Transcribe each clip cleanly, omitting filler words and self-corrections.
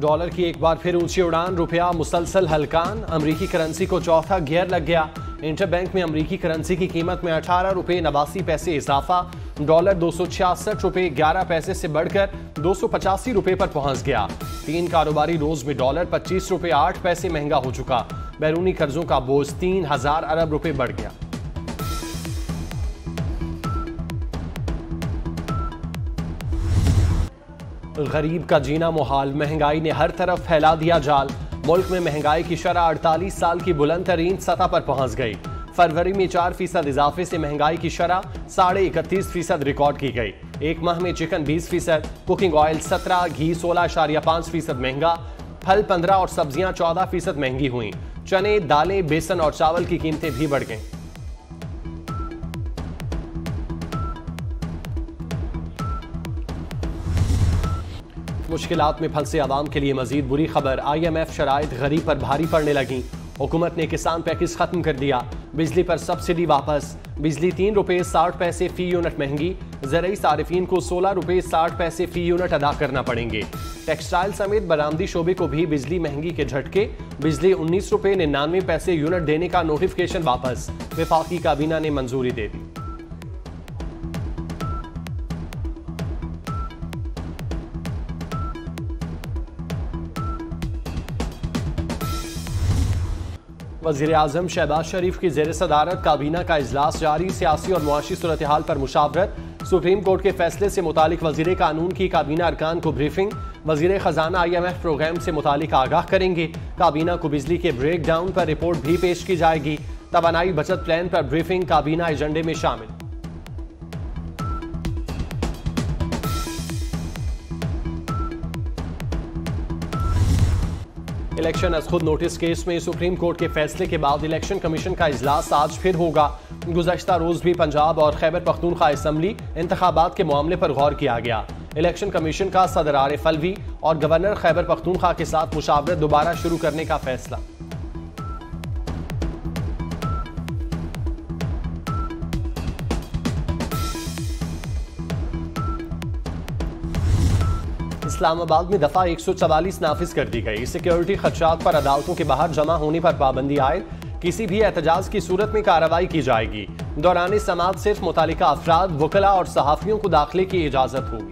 Dollar की एक बार फिर ऊंची उड़ान, रुपया मुसलसल हलकान, अमेरिकी करेंसी को चौथा गियर लग गया। इंटरबैंक में अमेरिकी करेंसी की कीमत में 18 रुपये 89 पैसे इजाफा। डॉलर 266 रुपये 11 पैसे से बढ़कर 285 रुपये पर पहुंच गया। 3 कारोबारी रोज में डॉलर 25 रुपये 8 पैसे महंगा हो चुका। बैरूनी कर्जों का बोझ 3000 अरब रुपये बढ़ गया। गरीब का जीना मुहाल, महंगाई ने हर तरफ फैला दिया जाल। मुल्क में महंगाई की शरह 48 साल की बुलंद तरीन सतह पर पहुंच गई। फरवरी में 4% इजाफे से महंगाई की शरह 31.5% रिकॉर्ड की गई। एक माह में चिकन 20%, कुकिंग ऑयल 17, घी 16.5% महंगा, फल 15 और सब्जियां 14% महंगी हुई। चने, दालें, बेसन और चावल की कीमतें भी बढ़ गईं। मुश्किलात में फंसे आवाम के लिए मजीद बुरी खबर, IMF शराइत गरीब पर भारी पड़ने लगी। हुकूमत ने किसान पैकेज खत्म कर दिया। बिजली पर सब्सिडी वापस, बिजली 3 रुपये 60 पैसे फी यूनिट महंगी, ज़रूरी सारिफीन को 16 रुपये 60 पैसे फी यूनिट अदा करना पड़ेंगे। टेक्सटाइल समेत बरामदी शोबे को भी बिजली महंगी के झटके, बिजली 19 रुपये 99 पैसे यूनिट देने का नोटिफिकेशन वापस, वफाकी काबीना ने मंजूरी दे दी। वज़ीर आज़म शहबाज शरीफ की ज़ेर सदारत काबीना का इजलास जारी, सियासी और मुआशी सूरत-ए-हाल पर मुशावरत, सुप्रीम कोर्ट के फैसले से मुतालिक वज़ीर कानून की काबीना अरकान को ब्रीफिंग, वज़ीर ख़जाना IMF प्रोग्राम से मुतालिक आगाह करेंगे। काबीना को बिजली के ब्रेक डाउन पर रिपोर्ट भी पेश की जाएगी। तवानाई बचत प्लान पर ब्रीफिंग काबीना एजेंडे में शामिल। इलेक्शन अस खुद नोटिस केस में सुप्रीम कोर्ट के फैसले के बाद इलेक्शन कमीशन का इजलास आज फिर होगा। गुज़श्ता रोज़ भी पंजाब और खैबर पख्तूनख्वा असम्बली इंतखाबात के मामले पर गौर किया गया। इलेक्शन कमीशन का सदर आरिफ अलवी और गवर्नर खैबर पख्तूनख्वा के साथ मुशावरत दोबारा शुरू करने का फैसला। इस्लामाबाद में दफा 144 नाफिज कर दी गई। सिक्योरिटी खदशात पर अदालतों के बाहर जमा होने पर पाबंदी आए, किसी भी एहतजाज की सूरत में कार्रवाई की जाएगी। दौरान समात सिर्फ मुतालिका अफराद, वकला और सहाफियों को दाखिले की इजाजत होगी।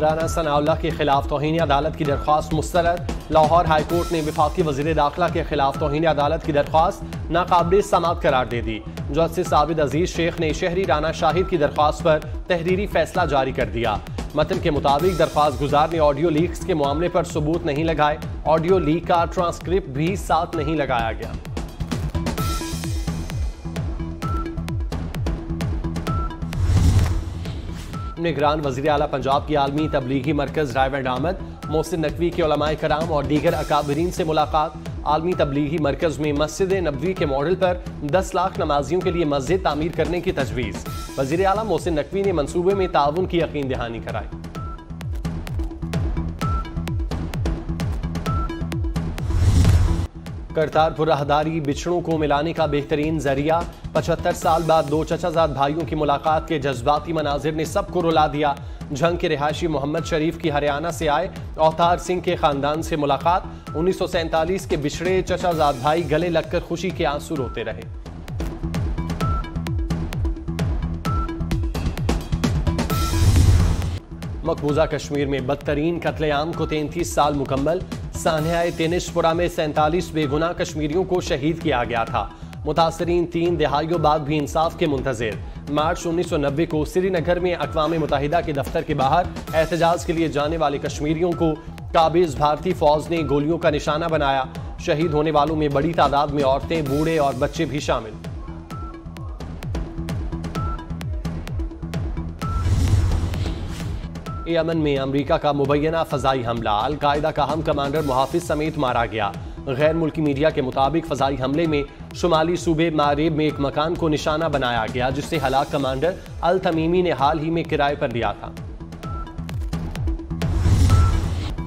राना सनाउल्लाह के खिलाफ तौहीन अदालत की दरख्वास्त मुस्तरद, लाहौर हाईकोर्ट ने वफाकी वजीर दाखिला के खिलाफ तौहीन अदालत की दरख्वास्त नाकाबिल समात करार दे दी। जस्टिस आबिद अजीज शेख ने शहरी राना शाहिद की दरख्वास्त पर तहरीरी फैसला जारी कर दिया। मतन के मुताबिक दरख्वास्त गुजार ने ऑडियो लीक्स के मामले पर सबूत नहीं लगाए, ऑडियो लीक का ट्रांसक्रिप्ट भी साथ नहीं लगाया गया। निगरान वज़ीर आला पंजाब की आलमी तबलीगी मरकज़ रायवंड आमद, मोहसिन नकवी के उलमाए कराम और दीगर अकाबरीन से मुलाकात। आलमी तबलीगी मरकज़ में मस्जिद नबवी के मॉडल पर 10 लाख नमाजियों के लिए मस्जिद तामीर करने की तजवीज़। वज़ीर आला मोहसिन नकवी ने मंसूबे में ताउन की यकीन दहानी कराई। करतारपुर राहदारी बिछड़ों को मिलाने का बेहतरीन जरिया, 75 साल बाद दो चचाजाद भाइयों की मुलाकात के जज्बाती मनाजिर ने सबको रुला दिया। झंग के रिहायशी मोहम्मद शरीफ की हरियाणा से आए अवतार सिंह के खानदान से मुलाकात। 1947 के बिछड़े चचाजाद भाई गले लगकर खुशी के आंसू रोते रहे। मकबूजा कश्मीर में बदतरीन कत्लेआम को 33 साल मुकम्मल, सान्हाए तेनिशपुरा में 47 बेगुनाह कश्मीरियों को शहीद किया गया था। मुतासरीन 3 दहाइयों बाद भी इंसाफ के मुंतजर। मार्च 1990 को श्रीनगर में अक़वाम मुत्तहिदा के दफ्तर के बाहर एहतजाज के लिए जाने वाले कश्मीरियों को काबिज भारतीय फौज ने गोलियों का निशाना बनाया। शहीद होने वालों में बड़ी तादाद में औरतें, बूढ़े और बच्चे भी शामिल। यमन में अमेरिका का मुबैना फजाई हमला, अल-कायदा का हम कमांडर मुहाफिज समेत मारा गया। गैर मुल्की मीडिया के मुताबिक फजाई हमले में शुमाली सूबे मारेब में एक मकान को निशाना बनाया गया, जिसे हलाक कमांडर अल तमीमी ने हाल ही में किराए पर लिया था।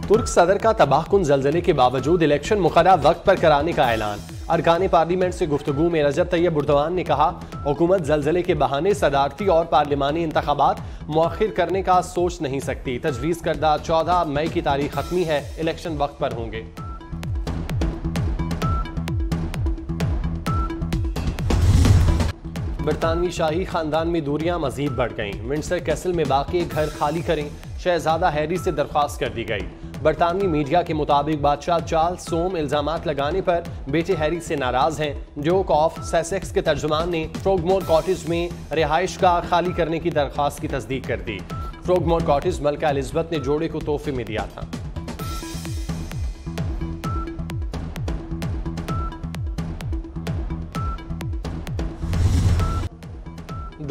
तुर्क सदर का तबाहकुन जलजले के बावजूद इलेक्शन मुकर्रर वक्त पर कराने का ऐलान, अरकान पार्लियामेंट से गुफ्तगू में रजब तैयब एर्दोआन ने कहा, हुकूमत जलजले के बहाने सदारती और पार्लियामानी इंतखाबात मौखिर करने का सोच नहीं सकती। तजवीज़ करदा 14 मई की तारीख खत्मी है, इलेक्शन वक्त पर होंगे। बरतानवी शाही खानदान में दूरियां मजीद बढ़ गईं। विंडसर कैसल में बाकी एक घर खाली करें, शहजादा हैरी से दरख्वास्त कर दी गई। बरतानवी मीडिया के मुताबिक बादशाह चार्ल्स सोम इल्जाम लगाने पर बेटे हैरी से नाराज हैं। ड्यूक ऑफ ससेक्स के तर्जुमान ने फ्रॉगमोर कॉटेज में रिहाइश का खाली करने की दरख्वास्त की तस्दीक कर दी। फ्रॉगमोर कॉटेज मलका एलिजबेथ ने जोड़े को तोहफे में दिया था।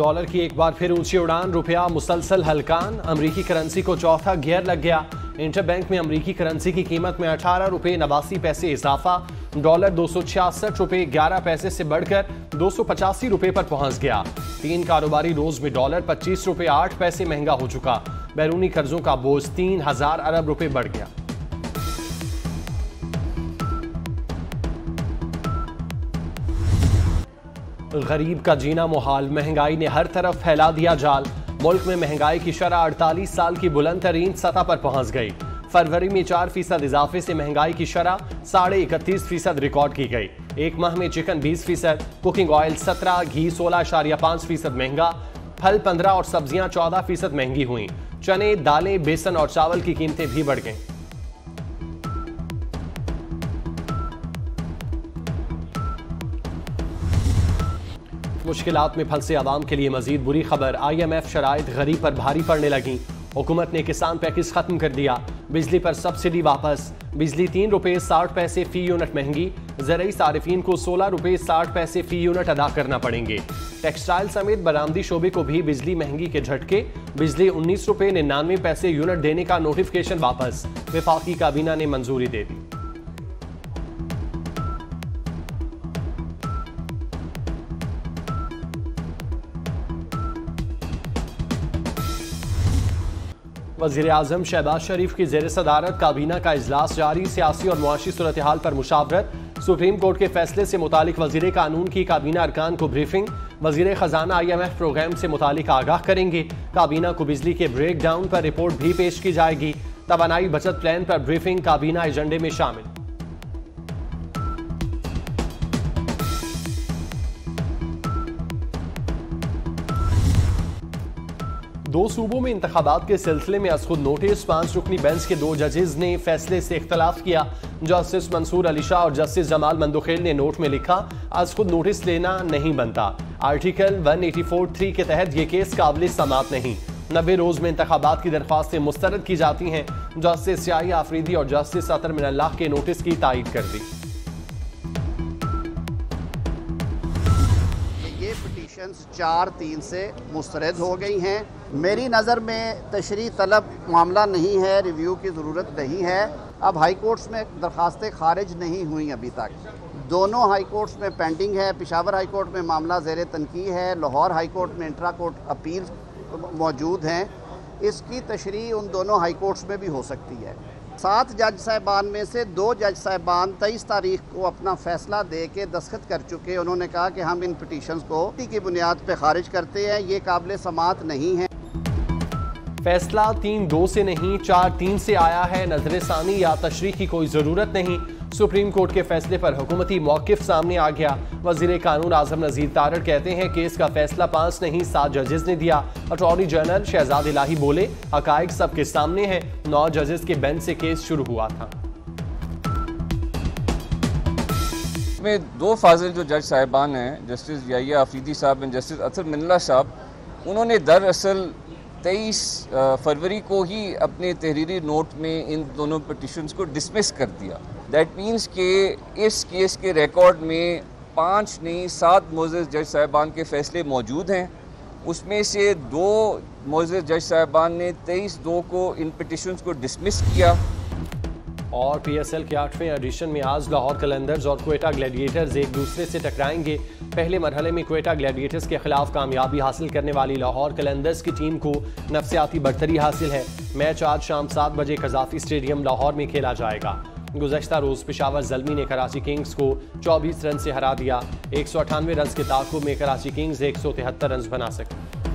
डॉलर की एक बार फिर ऊंची उड़ान, रुपया मुसलसल हलकान, अमेरिकी करेंसी को चौथा गियर लग गया। इंटरबैंक में अमेरिकी करेंसी की कीमत में 18.89 रुपये इजाफा। डॉलर 266.11 रुपये से बढ़कर 285 रुपये पर पहुंच गया। 3 कारोबारी रोज में डॉलर 25.08 रुपये महंगा हो चुका। बैरूनी कर्जों का बोझ 3000 अरब रुपये बढ़ गया। गरीब का जीना मुहाल, महंगाई ने हर तरफ फैला दिया जाल। मुल्क में महंगाई की शरह 48 साल की बुलंद तरीन सतह पर पहुंच गई। फरवरी में 4% इजाफे से महंगाई की शरह 31.5% रिकॉर्ड की गई। एक माह में चिकन 20%, कुकिंग ऑयल 17, घी 16.5% महंगा, फल 15 और सब्जियां 14% महंगी हुई। चने, दालें, बेसन और चावल की कीमतें भी बढ़ गईं। मुश्किलात में फंसे आवाम के लिए मजीद बुरी खबर, IMF शराइत गरीब पर भारी पड़ने लगी। हुकूमत ने किसान पैकेज खत्म कर दिया। बिजली पर सब्सिडी वापस, बिजली 3.60 रुपये फी यूनिट महंगी। ज़रूरी सारिफीन को 16.60 रुपये फी यूनिट अदा करना पड़ेंगे। टेक्सटाइल समेत बरामदी शोबे को भी बिजली महंगी के झटके, बिजली 19.99 रुपये यूनिट देने का नोटिफिकेशन वापस, वफाकी काबीना ने मंजूरी दे दी। वज़ीर आज़म शहबाज शरीफ की ज़ेर सदारत काबीना का इजलास जारी, सियासी और मुआशी सूरत-ए-हाल पर मुशावरत। सुप्रीम कोर्ट के फैसले से मुतालिक वज़ीर कानून की काबीना अरकान को ब्रीफिंग। वज़ीर ख़जाना IMF प्रोग्राम से मुतालिक आगाह करेंगे। काबीना को बिजली के ब्रेक डाउन पर रिपोर्ट भी पेश की जाएगी। तवानाई बचत प्लान पर ब्रीफिंग काबीना एजेंडे में शामिल। दो सूबों में इंतखाबात के सिलसिले में अस खुद नोटिस, 5 रुकनी बेंच के 2 जजेस ने फैसले से इख्तलाफ किया। जस्टिस मंसूर अली शाह और जस्टिस जमाल मंदोखेल ने नोट में लिखा, अस खुद नोटिस लेना नहीं बनता। आर्टिकल 184(3) के तहत ये केस काबिल समात नहीं। 90 रोज में इंतखाबात की दरख्वास्तें मुस्तरद की जाती हैं। जस्टिस याह्या आफरीदी और जस्टिस अतहर मिनल्लाह के नोटिस की तायीद कर दी। ये पिटीशंस 4-3 से मुस्तरद हो गई हैं। मेरी नज़र में तशरीह तलब मामला नहीं है, रिव्यू की ज़रूरत नहीं है। अब हाई कोर्ट्स में दरख्वास्तें खारिज नहीं हुई अभी तक। दोनों हाई कोर्ट्स में पेंडिंग है। पेशावर हाई कोर्ट में मामला ज़ेर तनकी है। लाहौर हाई कोर्ट में इंट्रा कोर्ट अपील मौजूद हैं। इसकी तशरीह उन दोनों हाई कोर्ट्स में भी हो सकती है। 7 जज साहिबान में से 2 जज साहिबान 23 तारीख को अपना फैसला दे के दस्तखत कर चुके। उन्होंने कहा कि हम इन पिटीशंस को की बुनियाद पर खारिज करते हैं, ये काबिल समात नहीं है। फैसला 3-2 से नहीं 4-3 से आया है। नजरसानी या तशरीह की कोई ज़रूरत नहीं। सुप्रीम कोर्ट के फैसले पर हुकूमती मौक़िफ़ सामने आ गया। वज़ीर कानून आज़म नज़ीर तारड़ कहते हैं, केस का फैसला 5 नहीं 7 जजेस ने दिया। अटॉर्नी जनरल शहजाद इलाही बोले, हक़ाइक़ सबके सामने है। 9 जजेस के बेंच से केस शुरू हुआ था। में 2 फाजिल जो जज साहिबान हैं, जस्टिस याह्या आफरीदी साहब एंड जस्टिस अतहर मिनल्लाह साहब, उन्होंने दरअसल 23 फरवरी को ही अपने तहरीरी नोट में इन दोनों पिटिशंस को डिसमिस कर दिया। दैट मीन्स के इस केस के रिकॉर्ड में 5 नहीं 7 मोअज़्ज़ज़ जज साहिबान के फ़ैसले मौजूद हैं। उसमें से 2 मोअज़्ज़ज़ जज साहिबान ने 23-2 को इन पिटिशंस को डिसमिस किया। और PSL के 8वें एडिशन में आज लाहौर कलंदर्स और क्वेटा ग्लैडिएटर्स एक दूसरे से टकराएंगे। पहले मरहले में क्वेटा ग्लैडिएटर्स के खिलाफ कामयाबी हासिल करने वाली लाहौर कलंदर्स की टीम को नफसियाती बरतरी हासिल है। मैच आज शाम 7 बजे कजाफी स्टेडियम लाहौर में खेला जाएगा। गुज़श्ता रोज़ पेशावर ज़ल्मी ने कराची किंग्स को 24 रन से हरा दिया। 198 रन के ताक़ब में कराची किंग्स 173 रन बना सके।